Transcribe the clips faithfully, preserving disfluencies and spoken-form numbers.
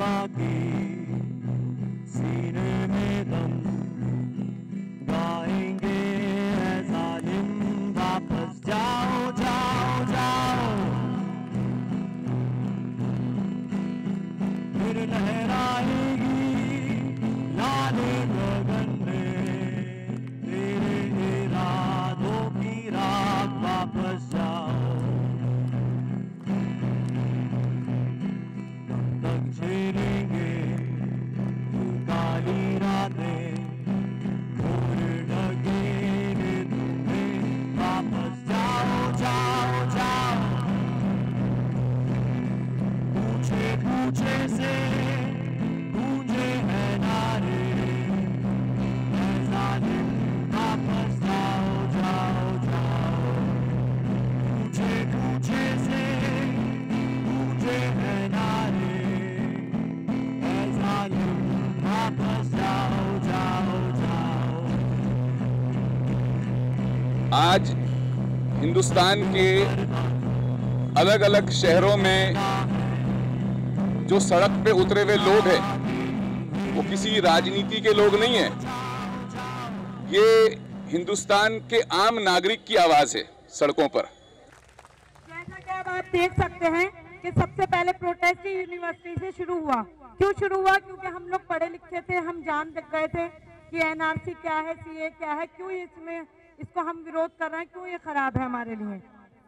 बाकी सीने में दम गाएंगे ऐ जालिम वापस जाओ जाओ जाओ फिर लहराएगी लाल गगन में तेरे इरादों की रात वापस जाओ झेलेंगे काली रातें और लगेंगे तुम्हें वापस जाओ जाओ जाओ पूछे पूछे से गूंजे हैं नारे ऐसा दिन वापस जाओ जाओ जाओ पूछे पूछे से गूंजे हैं नारे आज हिंदुस्तान के अलग अलग शहरों में जो सड़क पे उतरे हुए लोग हैं वो किसी राजनीति के लोग नहीं हैं। ये हिंदुस्तान के आम नागरिक की आवाज है सड़कों पर। जैसा कि अब आप देख सकते हैं कि सबसे पहले प्रोटेस्ट यूनिवर्सिटी से शुरू हुआ। क्यों शुरू हुआ? क्योंकि हम लोग पढ़े लिखे थे, हम जान गए थे कि एन आर सी क्या है, सी ए क्या है, क्यों इसमें इसको हम विरोध कर रहे हैं, क्यों ये खराब है हमारे लिए,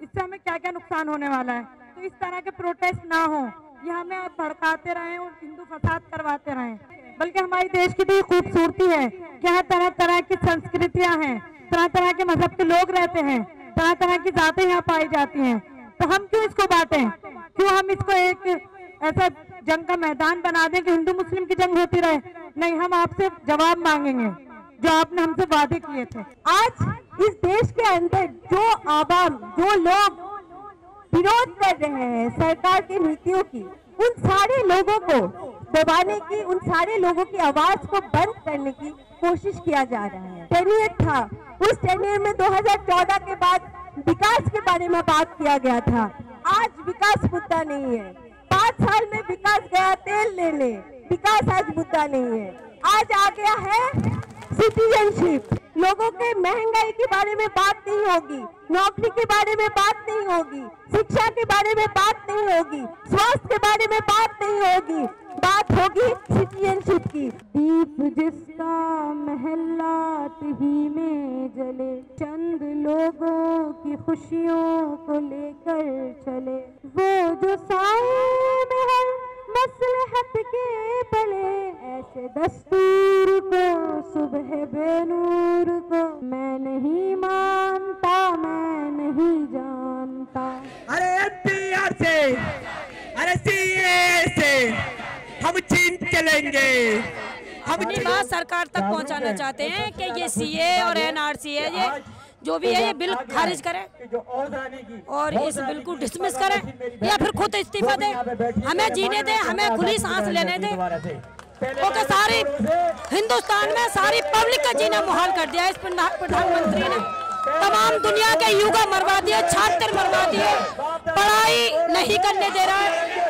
इससे हमें क्या क्या नुकसान होने वाला है। तो इस तरह के प्रोटेस्ट ना हो, ये हमें आप भड़काते रहे और हिंदू फसाद करवाते रहे। बल्कि हमारे देश की भी खूबसूरती है, यहाँ तरह तरह की संस्कृतियाँ हैं, तरह तरह के मजहब के लोग रहते हैं, तरह तरह की जातें यहाँ पाई जाती हैं। तो हम क्यों इसको बांटें, क्यों हम इसको एक ऐसा जंग का मैदान बना दें कि हिंदू मुस्लिम की जंग होती रहे। नहीं, हम आपसे जवाब मांगेंगे जो आपने हमसे वादे किए थे। आज इस देश के अंदर जो आवाम, जो लोग विरोध कर रहे हैं सरकार की नीतियों की, उन सारे लोगों को दबाने की, उन सारे लोगों की आवाज को बंद करने की कोशिश किया जा रहा है। टेनियर था, उस टेनियर में दो हज़ार चौदह के बाद विकास के बारे में बात किया गया था। आज विकास मुद्दा नहीं है। पाँच साल में विकास गया तेल लेने, विकास आज मुद्दा नहीं है। आज आ गया है सिटीजनशिप। लोगों के महंगाई के बारे में बात नहीं होगी, नौकरी के बारे में बात नहीं होगी, शिक्षा के बारे में बात नहीं होगी, स्वास्थ्य के बारे में बात नहीं होगी, बात होगी सिटीजनशिप की। दीप जिसका महलात ही में जले, चंद लोगों की खुशियों को लेकर चले, वो जो साए में हर मसलहत के पले, ऐसे दस्तूर को सुबह बेनूर को मैं नहीं मानता, मैं नहीं जानता। अरे एन पी आर से, अरे सी ए से हम चीन चलेंगे। हम अपनी बात सरकार तक पहुंचाना चाहते हैं कि ये सी ए और एन आर सी है, ये जो भी है, ये बिल खारिज करें और इस बिल को डिसमिस करें या फिर खुद इस्तीफा दें। हमें जीने दें, हमें खुली सांस लेने दें। ओके, सारी हिंदुस्तान में सारी पब्लिक का जीना मुहाल कर दिया है इस प्रधानमंत्री ने। तमाम दुनिया के युवा मरवा दिए, छात्र मरवा दिए, पढ़ाई नहीं करने दे रहा है।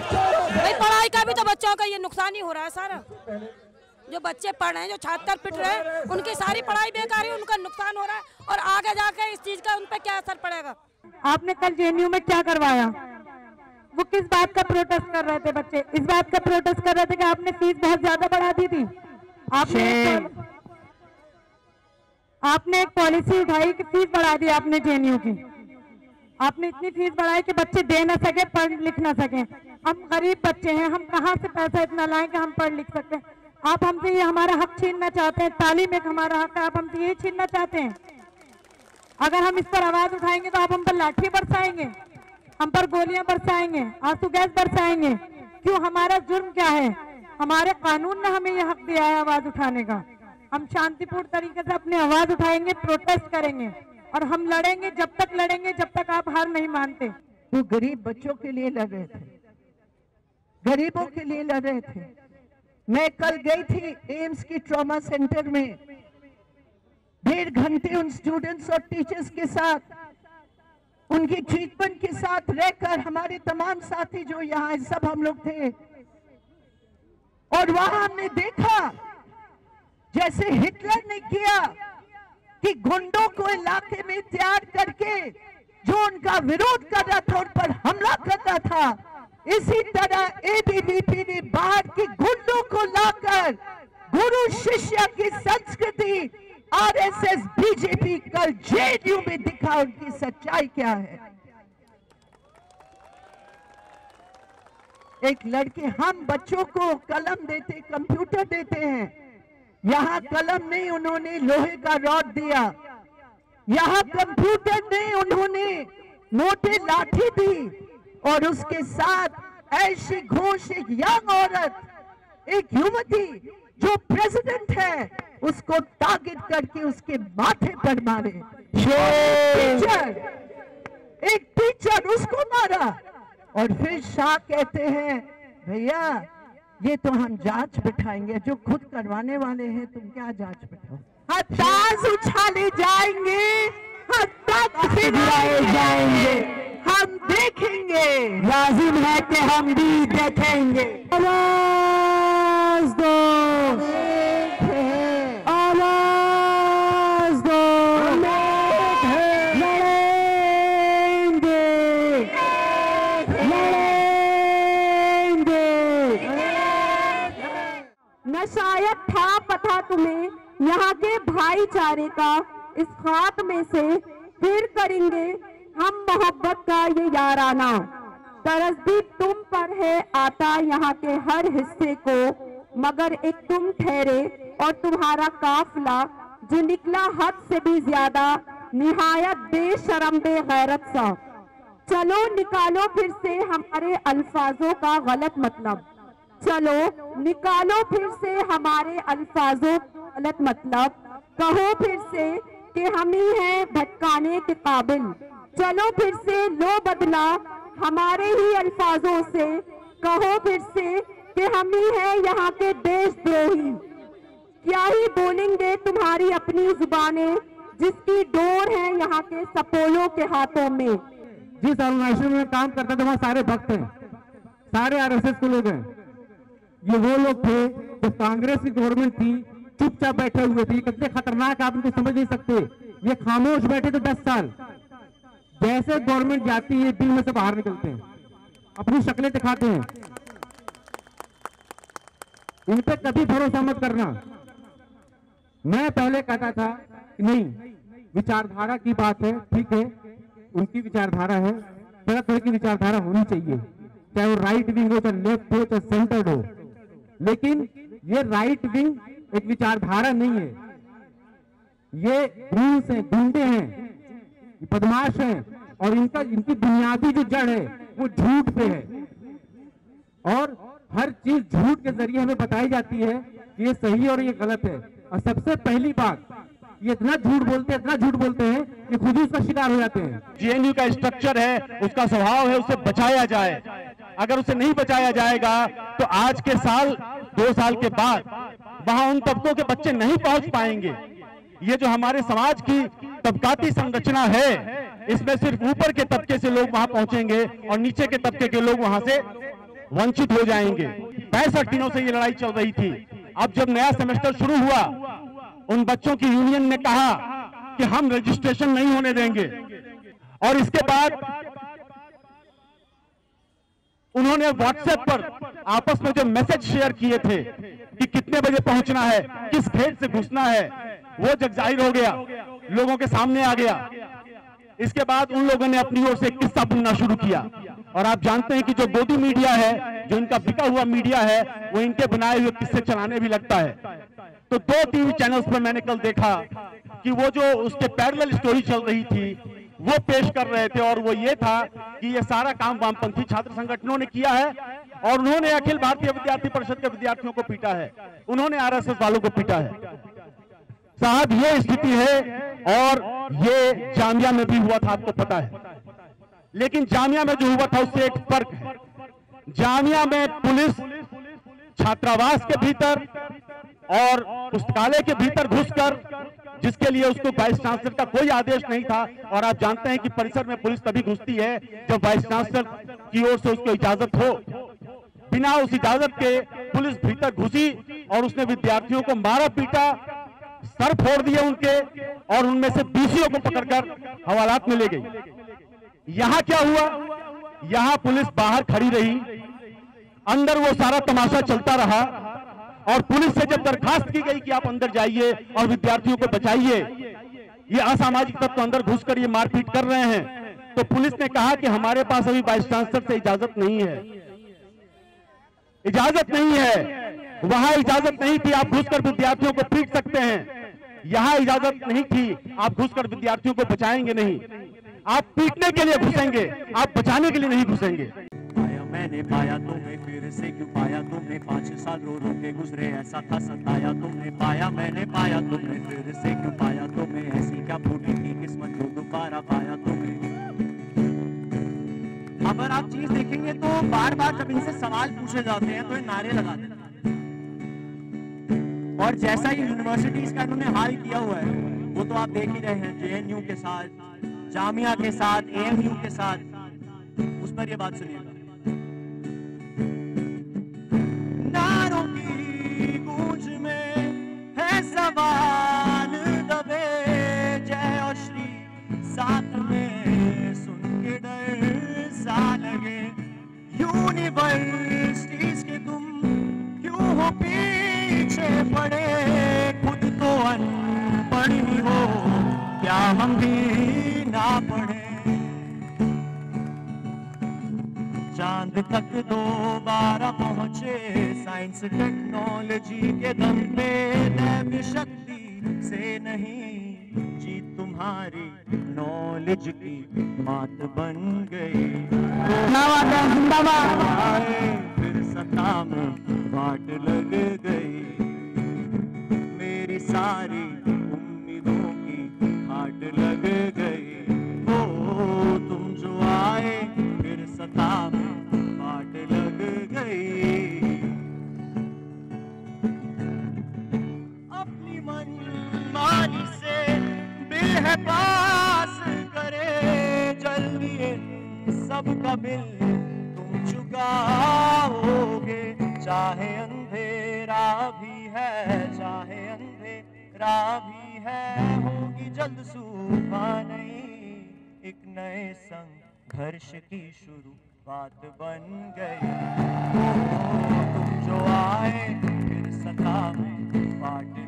भाई पढ़ाई का भी तो बच्चों का ये नुकसान ही हो रहा है सारा। जो बच्चे पढ़ रहे हैं, जो छात्र पिट रहे हैं, उनकी सारी पढ़ाई बेकार है, उनका नुकसान हो रहा है और आगे जाकर इस चीज का उन पर क्या असर पड़ेगा। आपने कल जे एन यू में क्या करवाया? वो किस बात का प्रोटेस्ट कर रहे थे? बच्चे इस बात का प्रोटेस्ट कर रहे थे कि आपने फीस बहुत ज्यादा बढ़ा दी थी। आपने एक, आपने एक पॉलिसी उठाई कि फीस बढ़ा दी आपने जे एन यू की। आपने इतनी फीस बढ़ाई कि बच्चे दे ना सके, पढ़ लिख ना सके। हम गरीब बच्चे हैं, हम कहाँ से पैसा इतना लाए कि हम पढ़ लिख सकते हैं? आप हमसे ये हमारा हक छीनना चाहते हैं। तालीम एक हमारा हक है, आप हमसे यही छीनना चाहते हैं। अगर हम इस पर आवाज उठाएंगे तो आप हम पर लाठी बरसाएंगे, हम पर गोलियां बरसाएंगे, आंसू गैस बरसाएंगे। क्यों? हमारा जुर्म क्या है? हमारे कानून ने हमें यह हक दिया है आवाज उठाने का। हम शांतिपूर्ण तरीके से अपनी आवाज उठाएंगे, प्रोटेस्ट करेंगे और हम लड़ेंगे, जब तक लड़ेंगे जब तक आप हार नहीं मानते। वो गरीब बच्चों के लिए लड़ रहे थे, गरीबों के लिए लड़ रहे थे। मैं कल गई थी एम्स की ट्रॉमा सेंटर में, डेढ़ घंटे उन स्टूडेंट्स और टीचर्स के साथ, उनकी ट्रीटमेंट के साथ रहकर हमारे तमाम साथी जो यहाँ सब हम लोग थे, और वहां हमने देखा जैसे हिटलर ने किया कि गुंडों को इलाके में तैयार करके जो उनका विरोध कर रहा था उन पर हमला करता था, इसी तरह ए बी वी पी ने बाहर के गुंडों को लाकर गुरु शिष्य की संस्कृति R S S B J P कल जे एन यू में दिखा उनकी सच्चाई क्या है। एक लड़के हम बच्चों को कलम देते, कंप्यूटर देते हैं, यहाँ कलम नहीं उन्होंने लोहे का रॉड दिया, यहाँ कंप्यूटर नहीं उन्होंने मोटे लाठी दी, और उसके साथ ऐशी घोष एक यंग औरत, एक युवती जो प्रेसिडेंट है, उसको टारगेट करके उसके माथे पर मारे। टीचर, एक टीचर उसको मारा। और फिर शाह कहते हैं भैया ये तो हम जांच बिठाएंगे, जो खुद करवाने वाले हैं तुम क्या जांच बिठाओ। हताश उछाले जाएंगे, हताश गिराए जाएंगे, हम देखेंगे, लाजिम है कि हम भी देखेंगे। आवाज दो, आवाज दो, लड़ेंगे, लड़ेंगे। न शायद था पता तुम्हें यहाँ के भाईचारे का, इस खात में से फिर करेंगे हम मोहब्बत का ये याराना। तरस भी तुम पर है आता यहाँ के हर हिस्से को, मगर एक तुम ठहरे और तुम्हारा काफिला जो निकला हद से भी ज्यादा निहायत बेशरम बेगैरत सा। चलो निकालो फिर से हमारे अल्फाजों का गलत मतलब, चलो निकालो फिर से हमारे अल्फाजों का गलत मतलब, कहो फिर से कि हम ही हैं भटकाने के काबिल। चलो फिर से लो बदला हमारे ही अल्फाजों से, कहो फिर से कि हम ही हैं यहाँ के देशद्रोही। क्या ही बोलेंगे तुम्हारी अपनी जुबानें जिसकी डोर है यहाँ के सपोलों के हाथों में। जिस ऑर्गेनाइजेशन में काम करता था वहाँ सारे भक्त हैं, सारे आर एस एस के लोग हैं। ये वो लोग थे जो कांग्रेस की गवर्नमेंट थी चुपचाप बैठे हुए थे। कितने खतरनाक आप उनको समझ नहीं सकते, ये खामोश बैठे थे दस साल। जैसे गवर्नमेंट जाती है बिल में से बाहर निकलते हैं, अपनी शक्लें दिखाते हैं। इन पर कभी भरोसा मत करना। मैं पहले कहता था कि नहीं, विचारधारा की बात है, ठीक है, उनकी विचारधारा है, तरह तरह की विचारधारा होनी चाहिए, चाहे वो राइट विंग हो, चाहे लेफ्ट हो, चाहे सेंटर हो। लेकिन ये राइट विंग एक विचारधारा नहीं है, ये घूस है, गुंडे हैं, बदमाश है, और इनका इनकी बुनियादी जो जड़ है वो झूठ पे है। और हर चीज झूठ के जरिए हमें बताई जाती है कि ये सही और ये गलत है। और सबसे पहली बात, ये इतना झूठ बोलते हैं, इतना झूठ बोलते हैं कि खुद ही उसका शिकार हो जाते हैं। जे एन यू का स्ट्रक्चर है, उसका स्वभाव है, उसे बचाया जाए। अगर उसे नहीं बचाया जाएगा तो आज के साल, दो साल के बाद वहां उन तबकों के बच्चे नहीं पहुंच पाएंगे। ये जो हमारे समाज की तबकाती संरचना है, इसमें सिर्फ ऊपर के तबके से लोग वहां पहुंचेंगे और नीचे के तबके के लोग वहां से वंचित हो जाएंगे। पैंसठ दिनों से ये लड़ाई चल रही थी। अब जब नया सेमेस्टर शुरू हुआ, उन बच्चों की यूनियन ने कहा कि हम रजिस्ट्रेशन नहीं होने देंगे। और इसके बाद उन्होंने व्हाट्सएप पर आपस में जो मैसेज शेयर किए थे कि कितने बजे पहुंचना है, किस गेट से घुसना है, वो जग जाहिर हो गया, लोगों के सामने आ गया। इसके बाद उन लोगों ने अपनी ओर से किस्सा बुनना शुरू किया। और आप जानते हैं कि जो गोदी मीडिया है, जो इनका बिका हुआ मीडिया है, वो इनके बनाए हुए किस्से चलाने भी लगता है। तो दो टीवी चैनल्स पर मैंने कल देखा कि वो जो उसके पैरेलल स्टोरी चल रही थी वो पेश कर रहे थे, और वो ये था कि ये सारा काम वामपंथी छात्र संगठनों ने किया है, और उन्होंने अखिल भारतीय विद्यार्थी परिषद के विद्यार्थियों को पीटा है, उन्होंने आर एस एस वालों को पीटा है। साहब, ये स्थिति है, और ये जामिया में भी हुआ था, आपको पता है। लेकिन जामिया में जो हुआ था उससे एक फर्क है। जामिया में पुलिस छात्रावास के भीतर और पुस्तकालय के भीतर घुसकर, जिसके लिए उसको वाइस चांसलर का कोई आदेश नहीं था, और आप जानते हैं कि परिसर में पुलिस तभी घुसती है जब वाइस चांसलर की ओर से उसको इजाजत हो। बिना उस इजाजत के पुलिस भीतर घुसी और उसने विद्यार्थियों को मारा पीटा, सर फोड़ दिए उनके और उनमें से दूसरों को पकड़कर हवालात में ले गई। यहां क्या हुआ? यहां पुलिस बाहर खड़ी रही, अंदर वो सारा तमाशा चलता रहा और पुलिस से जब दरखास्त की गई कि आप अंदर जाइए और विद्यार्थियों को बचाइए, ये असामाजिक तत्व अंदर घुसकर ये मारपीट कर रहे हैं, तो पुलिस ने कहा कि हमारे पास अभी वाइस चांसलर से इजाजत नहीं है, इजाजत नहीं है। वहां इजाजत नहीं थी, आप घुसकर विद्यार्थियों को पीट सकते हैं। यहां इजाजत नहीं थी, आप घुसकर विद्यार्थियों को बचाएंगे नहीं, आप पीटने के लिए घुसेंगे, आप बचाने के लिए नहीं घुसेंगे। मैंने पाया तुमने फिर से क्यों पाया, तुमने पाँच साल रो रो के गुजरे, ऐसा था सताया तुमने पाया, मैंने पाया तुमने फिर से क्यों पाया, तुमने ऐसी क्या फूटी की किस्मत को दोबारा पाया तुमने। अगर आप चीज देखेंगे तो बार बार जब इनसे सवाल पूछे जाते हैं तो ये नारे लगाते हैं और जैसा ये यूनिवर्सिटीज का इन्होंने हाल किया हुआ है वो तो आप देख ही रहे हैं, जे एन यू के साथ, जामिया के साथ, ए एम यू के साथ। उस पर ये बात सुनिए, सवाल दबे जय और श्री साथ में सुन के डर सा लगे, यूनिवर्सिटीज के तुम क्यों हो पीछे पड़े, खुद तो अनपढ़ ही हो क्या हम भी ना पढ़े, चांद तक दोबारा पहुंचे साइंस टेक्नोलॉजी के दम पे, दैवी शक्ति से नहीं जीत तुम्हारी नॉलेज की बात बन गई। फिर सत्ता में बाट लग गई, मेरी सारी उम्मीदों की हाट लग गई, ओ तुम जो आए फिर सत्ता में बाट लग गई। मानी से बिल है पास करे जल्दी, सबका बिल तुम चुकाओगे, चाहे अंधेरा भी है, चाहे अंधेरा भी है, होगी जल्द सुबह नहीं, एक नए संघर्ष की शुरुआत बन गई। तुम जो आए फिर सत्ता में बांट